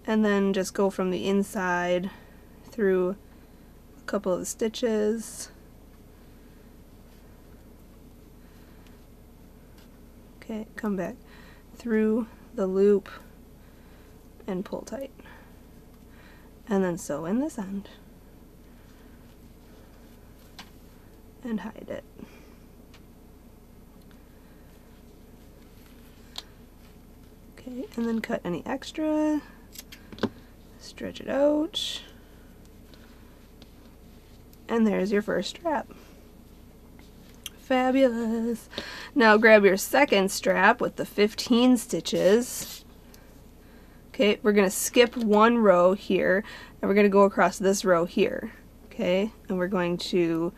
and then just go from the inside through a couple of the stitches. Okay, come back through the loop and pull tight, and then sew in this end and hide it. Okay, and then cut any extra, stretch it out, and there's your first strap. Fabulous! Now grab your second strap with the fifteen stitches. Okay, we're going to skip one row here, and we're going to go across this row here. Okay, and we're going to,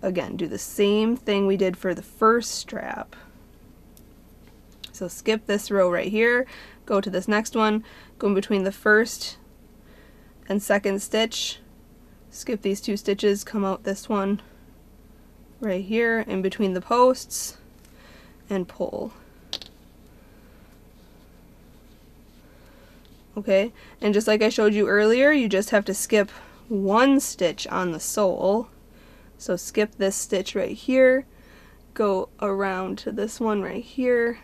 again, do the same thing we did for the first strap. So skip this row right here, go to this next one, go in between the first and second stitch, skip these two stitches, come out this one right here, in between the posts, and pull. Okay, and just like I showed you earlier, you just have to skip one stitch on the sole. So skip this stitch right here, go around to this one right here,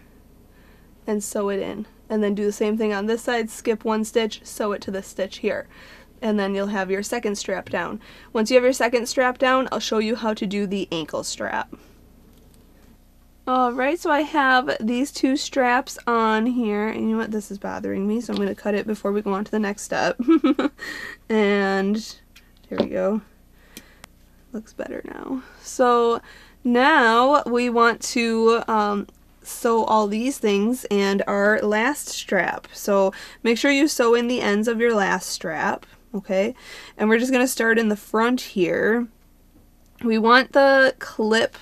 and sew it in. And then do the same thing on this side, skip one stitch, sew it to this stitch here. And then you'll have your second strap down. Once you have your second strap down, I'll show you how to do the ankle strap. Alright, so I have these two straps on here, and you know what, this is bothering me, so I'm going to cut it before we go on to the next step. And there we go. Looks better now. So now we want to um, sew all these things and our last strap. So make sure you sew in the ends of your last strap, okay? And we're just going to start in the front here. We want the clip...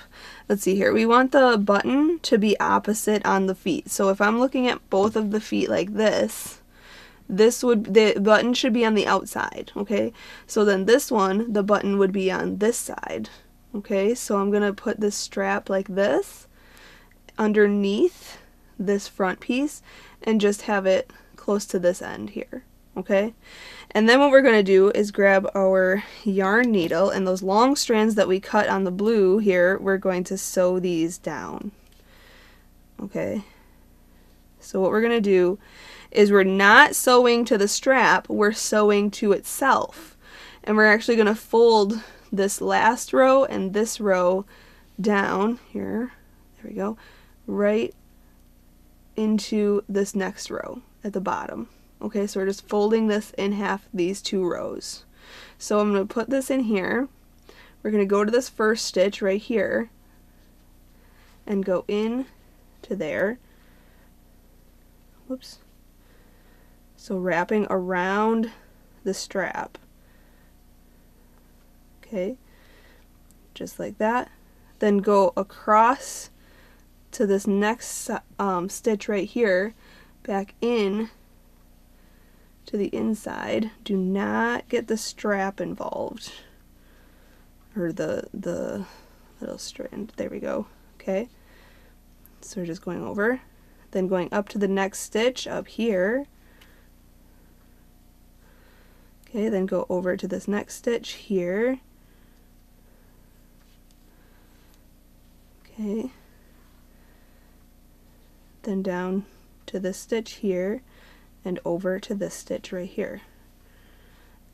Let's see here, we want the button to be opposite on the feet. So if I'm looking at both of the feet like this, this would, the button should be on the outside, okay? So then this one, the button would be on this side, okay? So I'm gonna put this strap like this underneath this front piece and just have it close to this end here, okay? And then what we're gonna do is grab our yarn needle, and those long strands that we cut on the blue here, we're going to sew these down. Okay, so what we're gonna do is we're not sewing to the strap, we're sewing to itself. And we're actually gonna fold this last row and this row down here, there we go, right into this next row at the bottom. Okay, so we're just folding this in half, these two rows. So I'm going to put this in here. We're going to go to this first stitch right here and go in to there. Whoops. So wrapping around the strap. Okay, just like that. Then go across to this next um, stitch right here, back in to the inside. Do not get the strap involved, or the, the little strand. There we go. Okay, so we're just going over. Then going up to the next stitch up here. Okay, then go over to this next stitch here. Okay, then down to this stitch here and over to this stitch right here,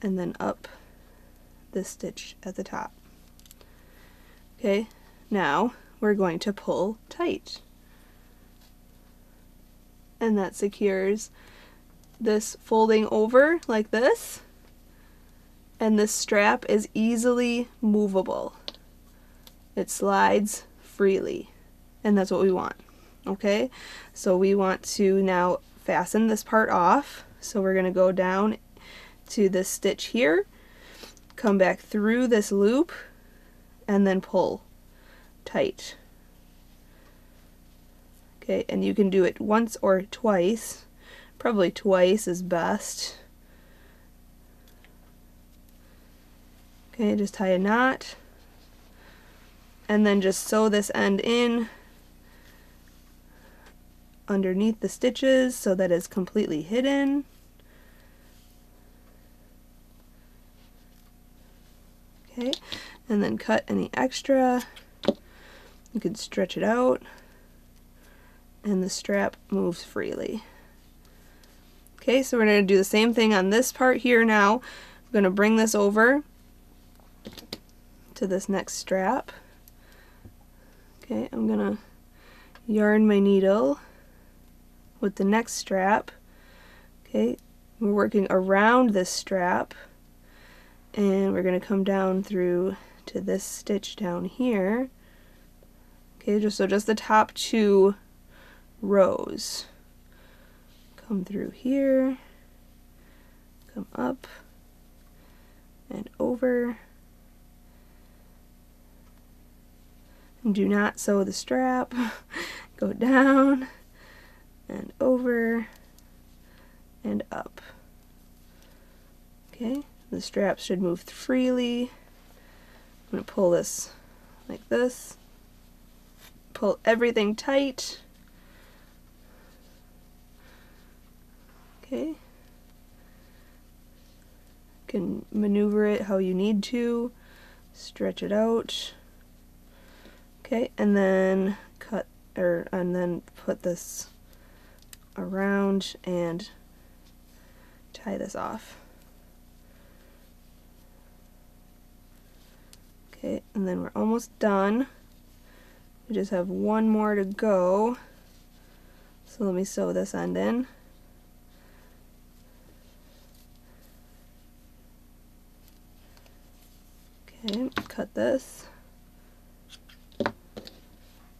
and then up this stitch at the top. Okay, now we're going to pull tight, and that secures this folding over like this, and this strap is easily movable. It slides freely, and that's what we want. Okay, so we want to now fasten this part off. So we're going to go down to this stitch here, come back through this loop, and then pull tight. Okay, and you can do it once or twice. Probably twice is best. Okay, just tie a knot, and then just sew this end in underneath the stitches so that it's completely hidden. Okay, and then cut any extra. You can stretch it out, and the strap moves freely. Okay, so we're going to do the same thing on this part here now. I'm going to bring this over to this next strap. Okay, I'm gonna yarn my needle with the next strap. Okay, we're working around this strap, and we're gonna come down through to this stitch down here. Okay, just so just the top two rows. Come through here, come up and over. Do not sew the strap. Go down and over and up. Okay, the strap should move freely. I'm going to pull this like this. Pull everything tight. Okay. You can maneuver it how you need to. Stretch it out. Okay, and then cut, or and then put this around and tie this off. Okay, and then we're almost done. We just have one more to go. So let me sew this end in. Okay, cut this.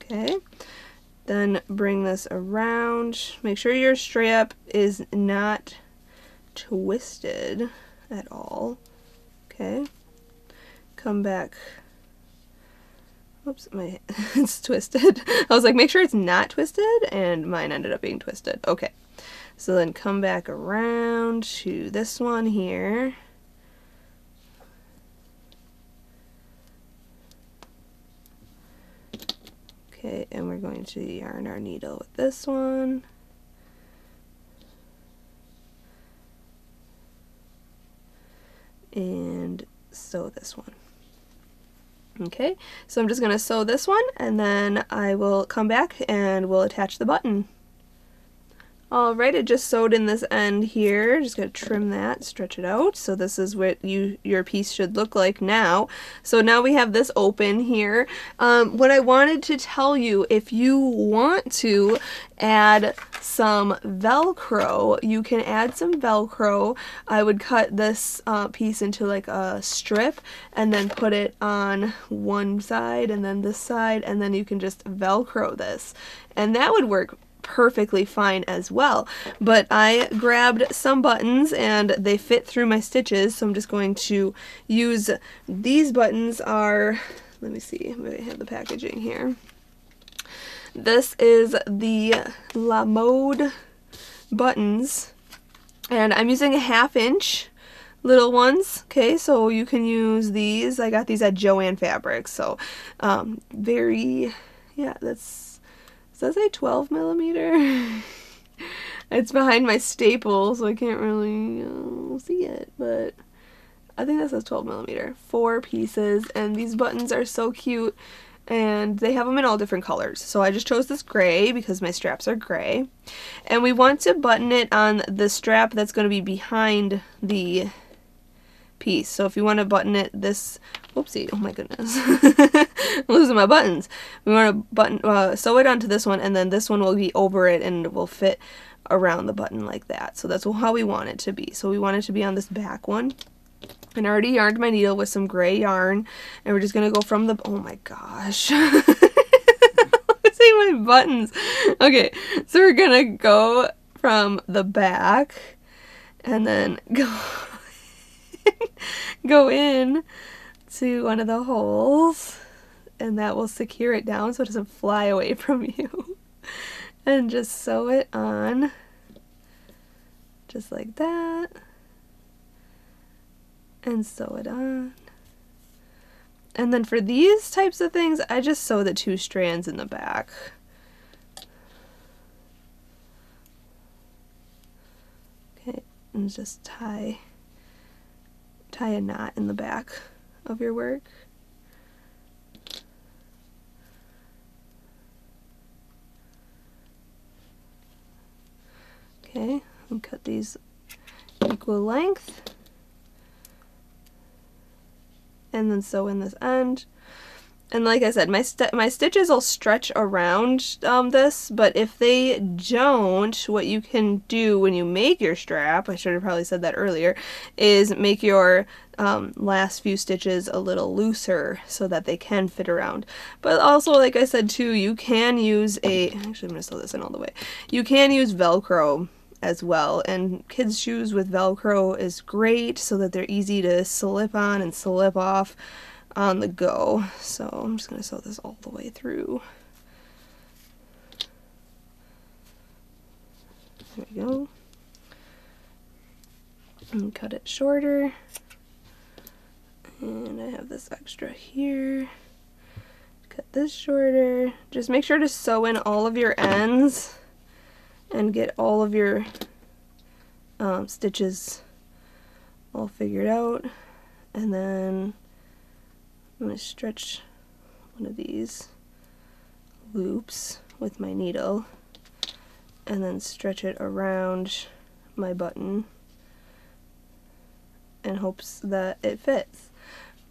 Okay, then bring this around. Make sure your strap is not twisted at all. Okay, come back. Oops, my it's twisted. I was like, make sure it's not twisted, and mine ended up being twisted. Okay, so then come back around to this one here. Okay, and we're going to yarn our needle with this one. And sew this one. Okay, so I'm just going to sew this one, and then I will come back and we'll attach the button. Alright, I just sewed in this end here. Just going to trim that, stretch it out. So this is what you your piece should look like now. So now we have this open here. Um, what I wanted to tell you, if you want to add some Velcro. You can add some Velcro. I would cut this uh, piece into like a strip and then put it on one side and then this side, and then you can just Velcro this. And that would work perfectly fine as well. But I grabbed some buttons and they fit through my stitches, so I'm just going to use these buttons. Are, let me see, maybe I have the packaging here. This is the La Mode buttons, and I'm using a half inch little ones. Okay, so you can use these. I got these at Joann Fabrics, so um, very, yeah, that's, does that say twelve millimeter? It's behind my staple, so I can't really uh, see it, but I think that says twelve millimeter. Four pieces, and these buttons are so cute, and they have them in all different colors. So I just chose this gray because my straps are gray, and we want to button it on the strap that's going to be behind the piece. So if you want to button it this, whoopsie, oh my goodness, I'm losing my buttons. We want to button, uh, sew it onto this one, and then this one will be over it and it will fit around the button like that. So that's how we want it to be. So we want it to be on this back one. And I already yarned my needle with some gray yarn, and we're just going to go from the, oh my gosh, I'm losing my buttons. Okay, so we're going to go from the back and then go go in to one of the holes, and that will secure it down so it doesn't fly away from you, and just sew it on just like that, and sew it on. And then for these types of things, I just sew the two strands in the back. Okay, and just tie tie a knot in the back of your work. Okay, and cut these equal length, and then sew in this end. And like I said, my st my stitches will stretch around um, this, but if they don't, what you can do when you make your strap, I should have probably said that earlier, is make your um, last few stitches a little looser so that they can fit around. But also, like I said too, you can use a, actually I'm going to sew this in all the way, you can use Velcro as well, and kids' shoes with Velcro is great so that they're easy to slip on and slip off on the go. So I'm just going to sew this all the way through. There we go. And cut it shorter. And I have this extra here. Cut this shorter. Just make sure to sew in all of your ends and get all of your um, stitches all figured out. And then I'm going to stretch one of these loops with my needle and then stretch it around my button in hopes that it fits.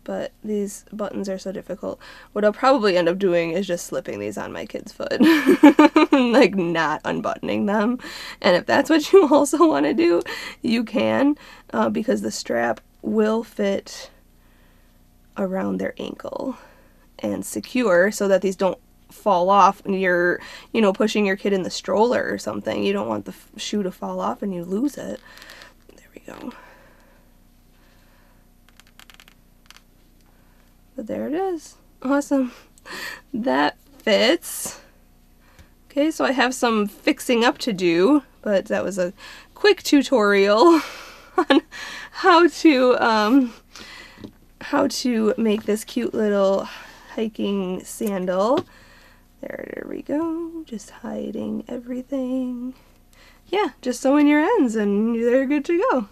But these buttons are so difficult. What I'll probably end up doing is just slipping these on my kid's foot, like not unbuttoning them. And if that's what you also want to do, you can, uh, because the strap will fit around their ankle and secure so that these don't fall off when you're, you know, pushing your kid in the stroller or something. You don't want the f shoe to fall off and you lose it. There we go. But there it is. Awesome. That fits. Okay, so I have some fixing up to do, but that was a quick tutorial on how to, um, how to make this cute little hiking sandal. There we go, just hiding everything. Yeah, just sew in your ends and they're good to go.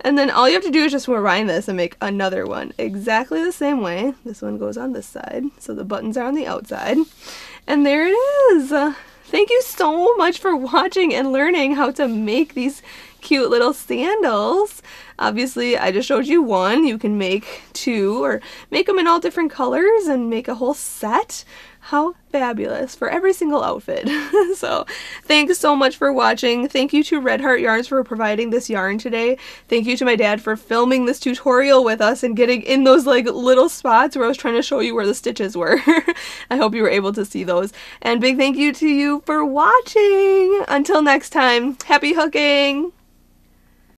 And then all you have to do is just rewind this and make another one exactly the same way. This one goes on this side, so the buttons are on the outside. And there it is! Thank you so much for watching and learning how to make these cute little sandals. Obviously, I just showed you one. You can make two or make them in all different colors and make a whole set. How fabulous for every single outfit. So thanks so much for watching. Thank you to Red Heart Yarns for providing this yarn today. Thank you to my dad for filming this tutorial with us and getting in those like little spots where I was trying to show you where the stitches were. I hope you were able to see those. And big thank you to you for watching. Until next time, happy hooking!